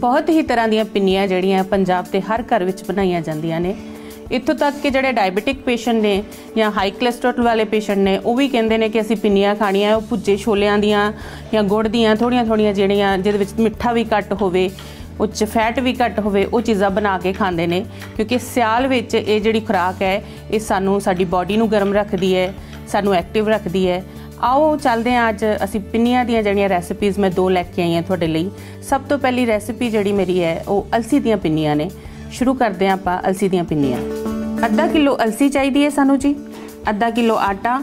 बहुत ही तरह दी पिन्नियां जड़ियां पंजाब के हर घर में बनाई जांदियां ने। इत्थों तक कि जोड़े डायबिटिक पेशेंट ने या हाई कोलेस्ट्रॉल वाले पेशेंट ने वो भी कहते हैं कि असी पिन्नियां खाणियां है, भुज्जे छोलियां दियां या गुड़ दियां थोड़ियां थोड़ियां जड़ियां जिहदे मिठा भी घट होवे उच्च फैट भी घट होवे वो चीज़ा बना के खांदे ने, क्योंकि सियाल विच ये जिहड़ी खुराक है ये सानू साडी बॉडी नू गर्म रखदी है, सानू एक्टिव रखदी है। आओ चलते हैं अज असी पिन्नियां दियां जड़ियां रैसिपीज़ मैं दो लैके आई हैं तुहाडे लई। सब तो पहली रैसिपी जिहड़ी मेरी है वो अलसी दियां पिन्नियां ने। शुरू करते हैं आपां अलसी दियां पिन्नियां। अद्धा किलो अलसी चाहिदी है सानू जी, अद्धा किलो आटा,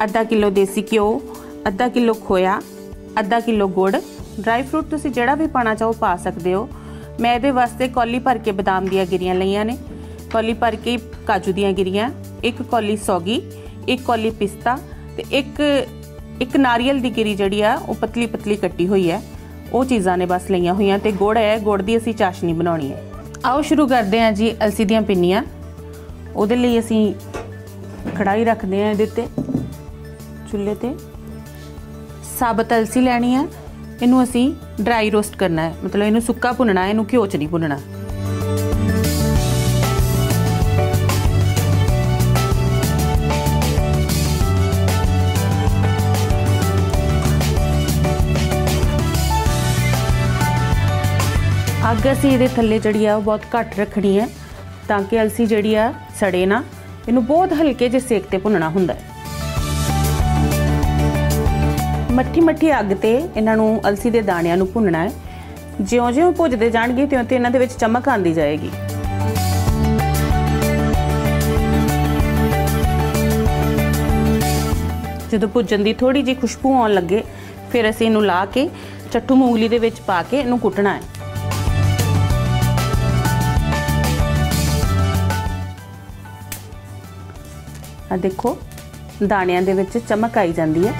अद्धा किलो देसी घ्यो, अद्धा किलो खोया, अद्धा किलो गुड़। ड्राई फ्रूट तुसी जिहड़ा भी पाना चाहो पा सकते हो। मैं इहदे वास्ते कौली भर के बदाम दियां गिरियां लईयां ने, कौली भर के काजू दियां गिरियां, एक कौली सौगी, एक कौली पिस्ता ते एक नारियल दी गिरी जिहड़ी आ ओह पतली पतली कट्टी हुई है, वो चीज़ां ने बस लईयां होईयां। ते गुड़ है, गुड़ दी असीं चाशनी बनाउणी है। आओ शुरू करते हैं जी अलसी दियां पिन्नियां। उहदे लई असीं कढ़ाई रखदे आं, इहदे ते चुल्हे ते साबत अलसी लैणी है। इनू असी ड्राई रोस्ट करना है, मतलब इनू सुक्का भुनना है, इनू घ्यो च नहीं भुनना। अग असी ये थले जी बहुत घट रखनी है ताकि अलसी जी सड़े ना। इनू बहुत हल्के जे सेक ते भुनना हुंदा है। मट्ठी मट्ठी अग ते इन्हों अलसी के दाणियां नू भुनना है। ज्यों ज्यों भुजते जाएंगे त्यों त्यों इन्हां दे विच चमक आती जाएगी। जदों भुजन की थोड़ी जी खुशबू आउण लगे फिर असीं इन्हूं ला के चट्टू मूंगली दे विच पा के इन्हूं कुटना है। आ देखो दाणियां दे विच चमक आई जाती है।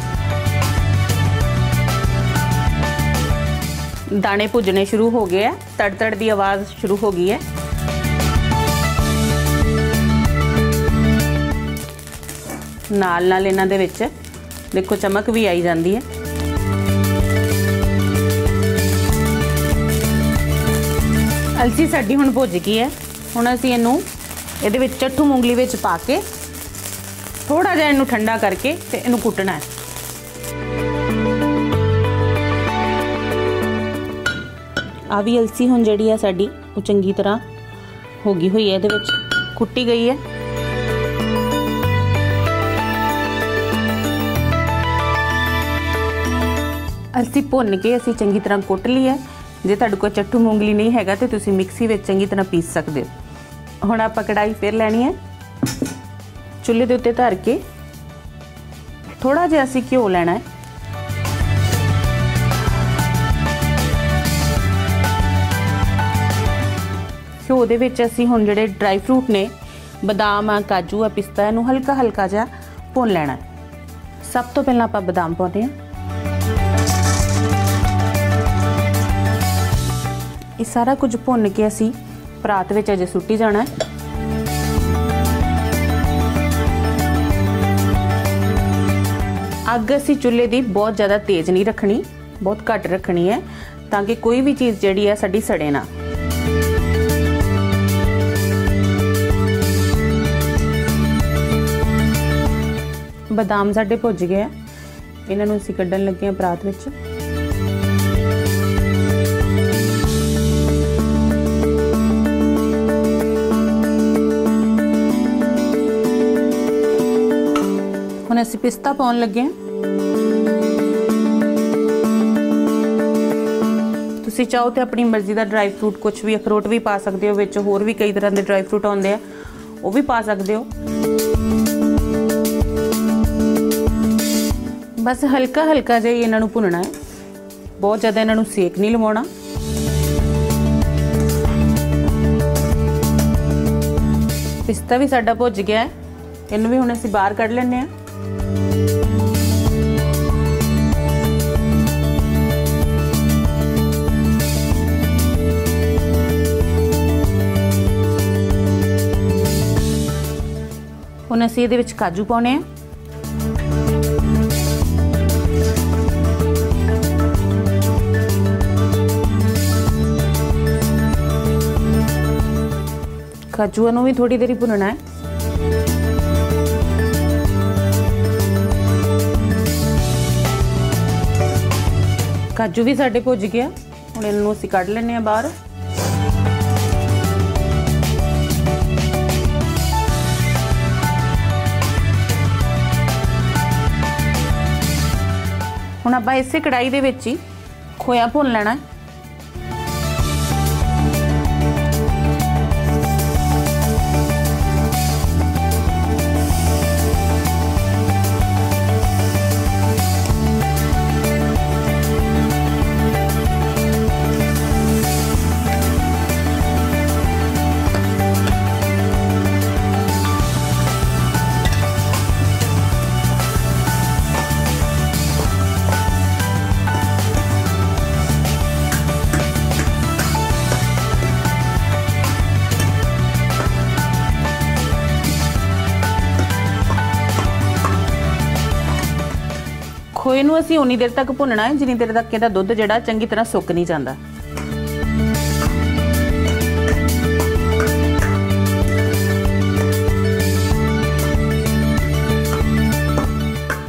दाने भुजने शुरू हो गए हैं, तड़तड़ की आवाज़ शुरू हो गई है। नाल नाल इन्हां दे विच देखो चमक भी आई जाती है। अलसी साडी हुण भुज गई है। हुण असीं इहनूं इहदे विच चट्ठू मूंगली विच पा के थोड़ा जिहा इहनूं ठंडा करके ते इहनूं कुटना है। आ भी अलसी हुण जिहड़ी आ साडी वो चंगी तरह हो गई हुई है, इहदे विच कुट्टी गई है। अलसी भुन के असीं चंगी तरह कुट ली है। जे तुहाडे कोल चट्टू मूंगली नहीं हैगा ते तुसीं मिक्सी विच चंगी तरह पीस सकदे हो। हुण आपां कढ़ाई फेर लैणी है, चुल्हे दे उत्ते धर के थोड़ा जिहा असीं घिओ लैणा है। ਉਹਦੇ ਵਿੱਚ ਅਸੀਂ ਹੁਣ ਜਿਹੜੇ ड्राई फ्रूट ने बदाम आ काजू आ पिस्ता इनू हल्का हल्का जा ਭੁੰਨ ਲੈਣਾ। सब तो पहला आप बदाम ਪਾਉਂਦੇ ਆ। ਇਹ सारा कुछ ਭੁੰਨ के ਅਸੀਂ ਪਰਾਤ ਵਿੱਚ ਅਜੇ ਸੁੱਟੀ ਜਾਣਾ। ਅੱਗ ਅਸੀਂ ਚੁੱਲ੍ਹੇ ਦੀ बहुत ज़्यादा तेज़ नहीं रखनी, बहुत ਘੱਟ रखनी है ताकि कोई भी चीज़ ਜਿਹੜੀ ਆ ਸਾਡੀ सड़े ना। बदाम साढ़े भुज गए, इन्होंने असीं कड्डण लगे हैं परात विच। हुण असीं पिस्ता पाउण लगे हैं। तुसीं चाहो तो अपनी मर्जी का ड्राई फ्रूट कुछ भी, अखरोट भी पा सकते हो, विच होर भी कई तरह के ड्राई फ्रूट आउंदे हैं वह भी पा सकते हो। बस हल्का हल्का जिहा इन्हां नूं भुनना है, बहुत ज़्यादा इन्हां नूं सेक नहीं लवाउणा। पिस्ता भी साडा भुज गया है, इन्हूं भी हुण असीं बाहर कढ लैणे आ। हुण असीं इहदे विच काजू पाउणे आ। खजुआनों में थोड़ी देरी भुनना है। काजू भी साढ़े भुज गया, हम इन्हू असी कढ़ लैने बाहर। हुण आपां इसे कढ़ाई दे विच ही खोया भुन लेना है। खोए नूं असीं उन्नी देर तक भुनना है जिन्नी देर तक इहदा दुध जिहड़ा चंगी तरह सुक नहीं जांदा।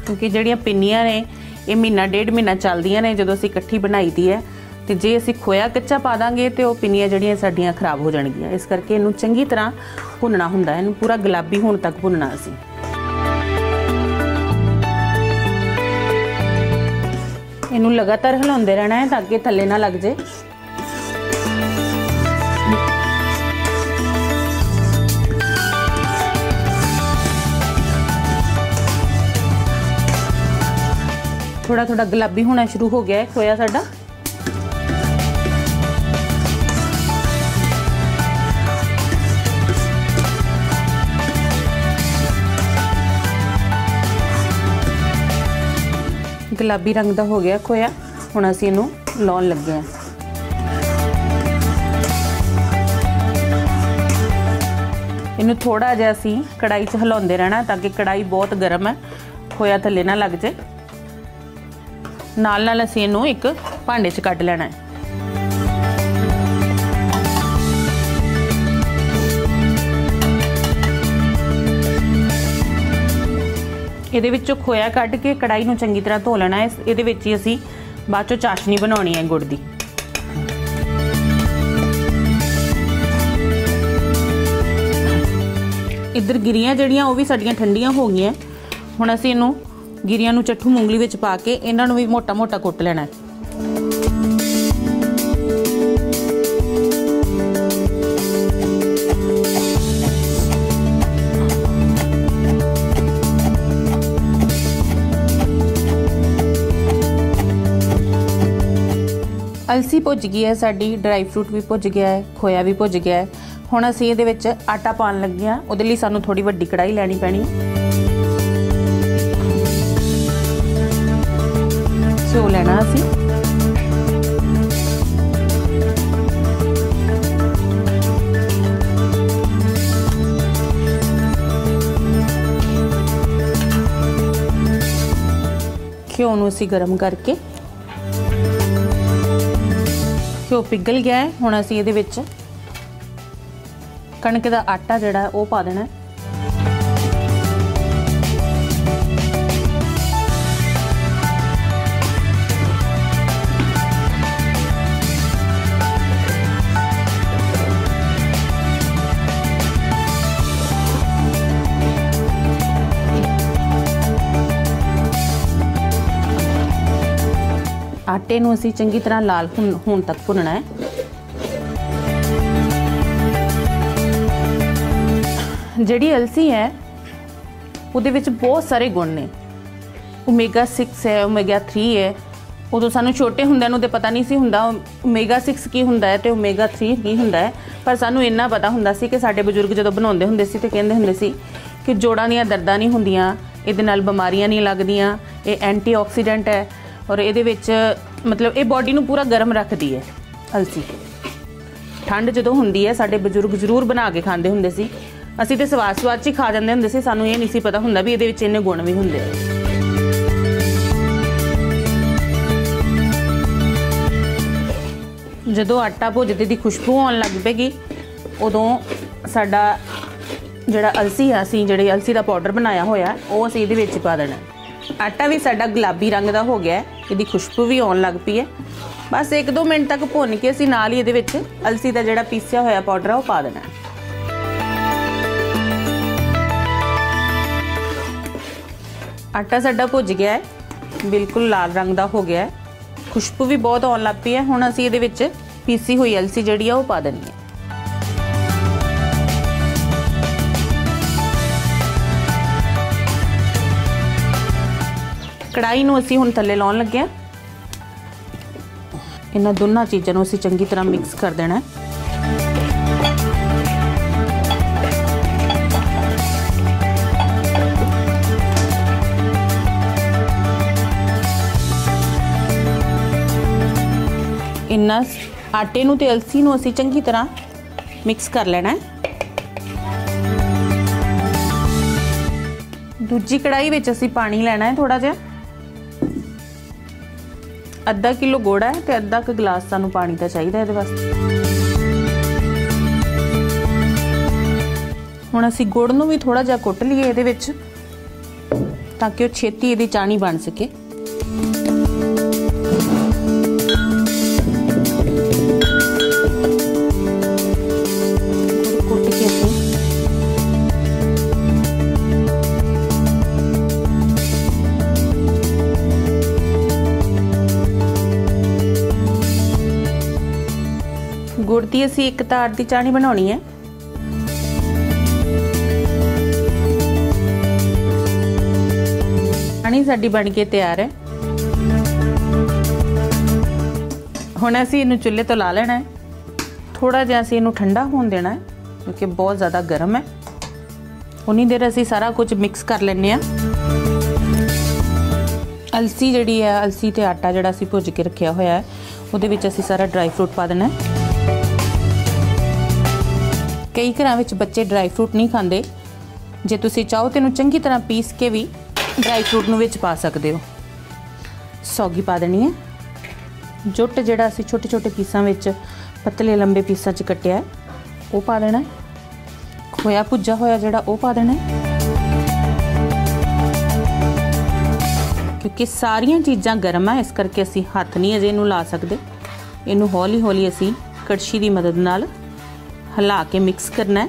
क्योंकि जिहड़ियां पिन्नियां ने इह महीना डेढ़ महीना चलदियां ने जदों असीं इकट्ठी बनाईदी है, तो जे असीं खोया कच्चा पा दांगे तो वह पिन्नियां जिहड़ियां साडीयां खराब हो जाणगीयां। इस करके इहनूं चंगी तरह भुनना हुंदा है, इहनूं पूरा गुलाबी होण तक भुनना असीं। इनू लगातार हिलाते रहना है ताकि थले ना लग जाए। थोड़ा थोड़ा गुलाबी होना शुरू हो गया है खोया साडा। गुलाबी रंग का हो गया खोया, हुण असीं इनू लाउण लगे हैं। इनू थोड़ा जिहा असीं कढ़ाई च हिलाते रहना ताकि कढ़ाई बहुत गर्म है, खोया थले ना लग जाए। नाल नाल असीं इनू एक भांडे च कढ लेना है। ਇਹਦੇ ਵਿੱਚੋਂ खोया ਕੱਢ ਕੇ ਕੜਾਈ ਨੂੰ ਚੰਗੀ ਤਰ੍ਹਾਂ ਧੋ ਲੈਣਾ ਹੈ। ਇਹਦੇ ਵਿੱਚ ਹੀ ਅਸੀਂ ਬਾਅਦ ਚੋਂ ਚਾਸ਼ਨੀ ਬਣਾਉਣੀ ਹੈ ਗੁੜ ਦੀ। ਇੱਧਰ ਗਿਰੀਆਂ ਜਿਹੜੀਆਂ ਉਹ ਵੀ ਸਾਡੀਆਂ ਠੰਡੀਆਂ ਹੋ ਗਈਆਂ। ਹੁਣ ਅਸੀਂ ਇਹਨੂੰ ਗਿਰੀਆਂ ਨੂੰ ਚੱਠੂ ਮੂੰਗਲੀ ਵਿੱਚ ਪਾ ਕੇ ਇਹਨਾਂ ਨੂੰ ਵੀ ਮੋਟਾ-ਮੋਟਾ ਕੁੱਟ ਲੈਣਾ ਹੈ। अलसी भुज गई है साड़ी, ड्राई फ्रूट भी भुज गया है, खोया भी भुज गया है। हुण असीं इहदे विच आटा पाउण लगे हां। उहदे लई सानूं थोड़ी वड्डी कढ़ाई लैणी पैणी। घिओ लैणा असीं। घिओ नूं असीं गरम करके घिओ पिघल गया है। हुण असीं इहदे विच कणक दा आटा जिहड़ा ओह पा देना है। आटे नूं असीं चंगी तरह लाल होण तक भुनना है। जिहड़ी अलसी है उहदे विच बहुत सारे गुण ने। ओमेगा 6 है, ओमेगा 3 है। उदों सानूं छोटे हुंदे नूं ते पता नहीं सी हुंदा ओमेगा 6 की हुंदा है ते ओमेगा 3 की हुंदा है, पर सानूं इन्ना पता हुंदा सी कि साडे बजुर्ग जदों बनाउंदे हुंदे सी ते कहिंदे हुंदे सी कि जोड़ां दियां दर्दां नहीं हुंदियां, इहदे नाल बीमारियां नहीं लगदियां, ये एंटीआक्सीडेंट है और ये मतलब ये बॉडी नूं पूरा गर्म रखती है। अलसी ठंड जो होंगी है साढ़े बजुर्ग जरूर बना के खाते होंगे सी, असी तो स्वाद ही खा जाते होंगे सी, सानूं ये नहीं सी पता होंगे भी ये इन्ने गुण भी होंगे। जदों आटा भुजदे दी खुशबू आउण लग पेगी उदों साडा जिहड़ा अलसी है असीं जिहड़ी अलसी दा पाउडर बनाया होया वो असीं इहदे विच पा देना। आटा भी साडा गुलाबी रंग दा हो गया है, इहदी खुशबू भी आउण लग पई है। बस 1-2 मिनट तक भुन के असीं नाल ही इहदे विच अलसी दा जिहड़ा पीसिया होया पाउडर है वो पा देना। आटा साडा भुज गया है, बिल्कुल लाल रंग दा हो गया है, खुशबू भी बहुत आउण लग पई है। हुण असीं इहदे विच पीसी हुई अलसी जिहड़ी है वो पा देनी है। कढ़ाई नूं असीं हुण थल्ले लाउण लगे आ। इन्हां दोनों चीज़ां नूं असीं चंगी तरह मिक्स कर देना है। इन्हां आटे नूं ते अलसी नूं असीं चंगी तरह मिक्स कर लेना है। दूजी कढ़ाई विच असीं पानी लेना है थोड़ा जिहा। 1/2 किलो गोड़ा है तो 1/2 गिलास सानू पानी का चाहिए ये वास्ते। हुण असीं गुड़ नूं भी थोड़ा जिहा कुट लईए इहदे विच ताकि वो छेती इहदी चाणी बन सके। गुड़ की असी एक तार की चाणी बनानी है। चाणी साडी बन के तैयार है। हुण असी इनू चुल्हे तो ला लेना है। थोड़ा जिहा असी इनू ठंडा होने देना है क्योंकि बहुत ज़्यादा गर्म है। उन्नी देर असी सारा कुछ मिक्स कर लेने आ। अलसी जिहड़ी है अलसी ते आटा जिहड़ा असी भुज के रखिया होया है उहदे विच असी सारा ड्राई फ्रूट पा देना है। कई घरां विच बच्चे ड्राई फ्रूट नहीं खांदे, जे तुसीं चाहो तो इनू चंगी तरह पीस के भी ड्राई फ्रूट नूं विच पा सकदे हो। सौगी पा देनी है। जुट जिहड़ा असीं छोटे छोटे पीसां विच पतले लंबे पीसां च कट्टिया है वो पा देना है। खोया भुज्जा होया जिहड़ा वो पा देना है क्योंकि सारियां चीज़ां गर्म है इस करके असीं हत्थ नहीं अजे इनू ला सकदे। इनू हौली हौली असीं कड़छी की मदद नाल हिला के मिक्स करना है।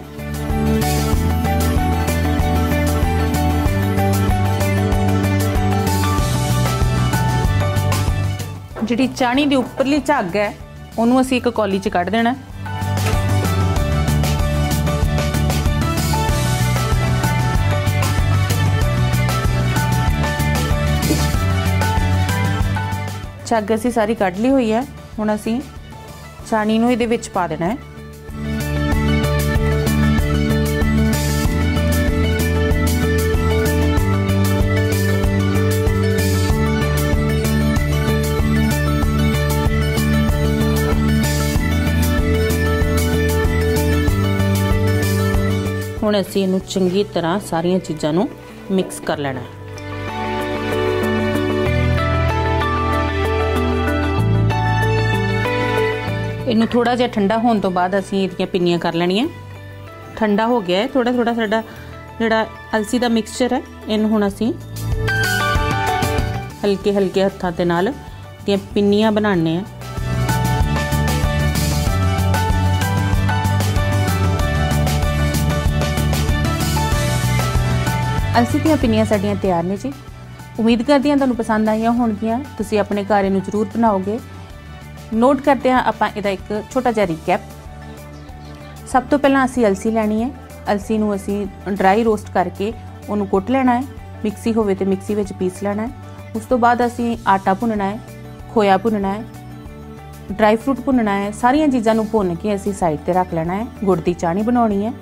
जिहड़ी चाणी दी उपरली झाग है उन्होंने असीं एक कौली च कढ देना है। झाग असीं सारी कढ ली हुई है। हुण असीं चाणी नूं इहदे विच पा देना है। हुण असीं इनू चंगी तरह सारिया चीज़ों नू मिक्स कर लेना है। इनू थोड़ा जिहा ठंडा होने तो बाद असीं इहदियां पिन्नियां कर लैणियां। ठंडा हो गया है थोड़ा थोड़ा साडा जिहड़ा अलसी दा मिक्सचर है इनू हुण असीं हल्के हल्के हत्थां दे नाल इहदियां पिन्नियां बनाने हैं। अलसी दी पिन्नियां साडियां तैयार ने जी। उम्मीद करदी हां तुहानूं पसंद आईयां होणगियां। तुसीं अपने घर इनूं जरूर बनाओगे। नोट करदे हां आपां इहदा एक छोटा जिहा रिकैप। सब तो पहलां असीं अलसी लैणी है। अलसी नूं असीं ड्राई रोस्ट करके उहनूं कुट लेना है। मिक्सी होवे ते मिक्सी विच पीस लेना है। उस तो बाद असीं आटा भुन्नना है, खोया भुन्नना है, ड्राई फ्रूट भुन्नना है। सारियां चीज़ां नूं भुन्न के असीं साइड ते रख लेना है। गुड़ दी चाणी बनाउणी है।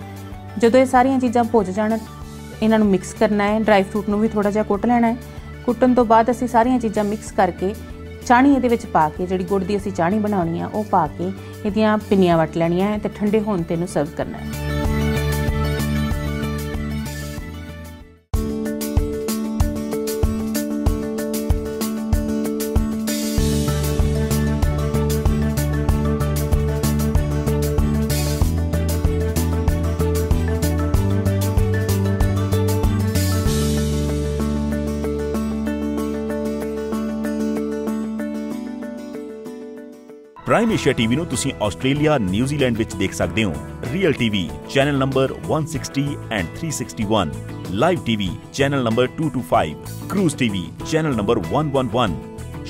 जदों इह सारियां चीज़ां भुज जाण इन्हों मिक्स करना है। ड्राई फ्रूट में भी थोड़ा जहा कुट लेना है। कुटन तो बाद असी सारिया चीज़ा मिक्स करके चाणी ये पा के जी गुड़ की असी चाणी बनानी है वह पा के ये पिन्नियां वट लैनिया है तो ठंडे होने तेनों सर्व करना है। प्राइम एशिया टीवी ਨੂੰ ਤੁਸੀਂ ਆਸਟ੍ਰੇਲੀਆ ਨਿਊਜ਼ੀਲੈਂਡ ਵਿੱਚ ਦੇਖ ਸਕਦੇ ਹੋ। Real TV channel number 160 and 361, live TV channel number 225, cruise TV channel number 111,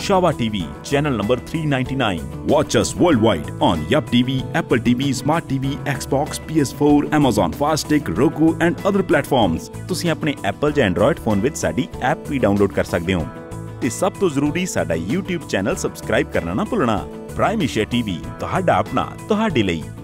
Shawa TV channel number 399. Watch us worldwide on YUPP TV, Apple TV, Smart TV, Xbox, PS4, Amazon Fire Stick, Roku and other platforms. ਤੁਸੀਂ ਆਪਣੇ Apple ਜਾਂ Android phone ਵਿੱਚ ਸਾਡੀ app ਵੀ download ਕਰ ਸਕਦੇ ਹੋ। ਤੇ ਸਭ ਤੋਂ ਜ਼ਰੂਰੀ ਸਾਡਾ YouTube ਚੈਨਲ ਸਬਸਕ੍ਰਾਈਬ ਕਰਨਾ ਨਾ ਭੁੱਲਣਾ। ਪ੍ਰਾਈਮ ਏਸ਼ੀਆ TV ਤੁਹਾਡਾ ਆਪਣਾ, ਤੁਹਾਡੇ ਲਈ।